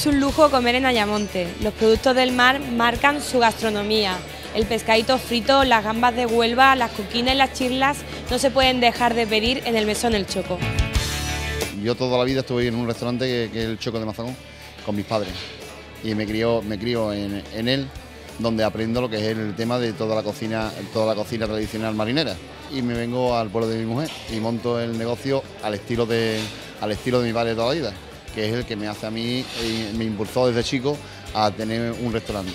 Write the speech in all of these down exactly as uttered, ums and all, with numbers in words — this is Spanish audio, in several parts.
Es un lujo comer en Ayamonte. Los productos del mar marcan su gastronomía. El pescadito frito, las gambas de Huelva, las coquinas y las chirlas no se pueden dejar de pedir en el mesón El Choco. Yo toda la vida estuve en un restaurante que, que es El Choco de Mazagón con mis padres y me crió, me crió en, en él, donde aprendo lo que es el tema de toda la cocina, toda la cocina tradicional marinera. Y me vengo al pueblo de mi mujer y monto el negocio al estilo de, al estilo de mi padre toda la vida, que es el que me hace a mí, me impulsó desde chico a tener un restaurante.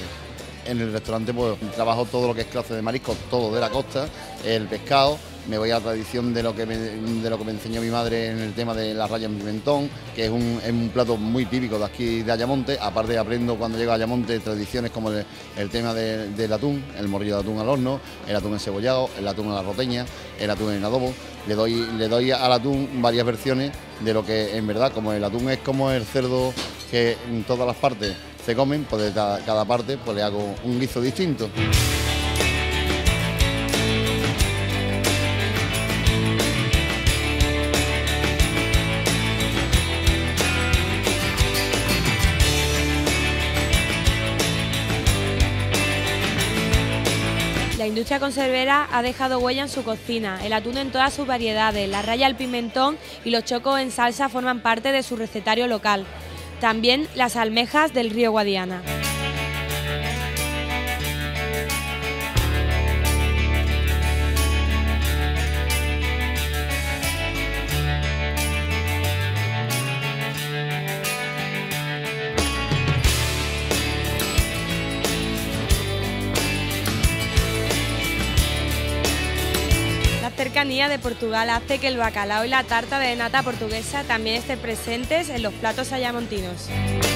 En el restaurante pues trabajo todo lo que es clase de mariscos, todo de la costa, el pescado. Me voy a la tradición de lo que me, de lo que me enseñó mi madre en el tema de las rayas en pimentón, que es un, es un plato muy típico de aquí de Ayamonte. Aparte aprendo cuando llego a Ayamonte tradiciones como el, el tema de, del atún, el morrillo de atún al horno, el atún encebollado, el atún a la roteña, el atún en adobo. Le doy, le doy al atún varias versiones de lo que en verdad, como el atún es como el cerdo que en todas las partes se comen, pues de cada, cada parte pues le hago un guiso distinto. La industria conservera ha dejado huella en su cocina. El atún en todas sus variedades, la raya al pimentón y los chocos en salsa forman parte de su recetario local. También las almejas del río Guadiana. La cercanía de Portugal hace que el bacalao y la tarta de nata portuguesa también estén presentes en los platos ayamontinos.